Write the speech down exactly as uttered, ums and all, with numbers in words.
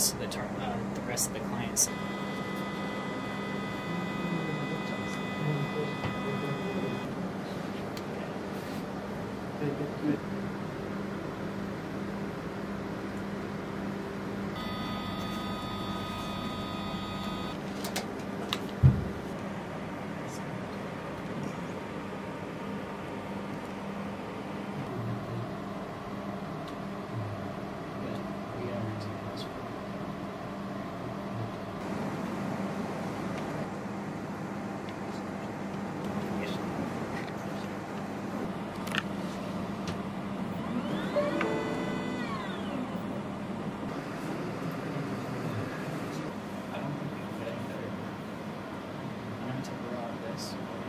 rest of the term, uh, the rest of the clients. We're out of this.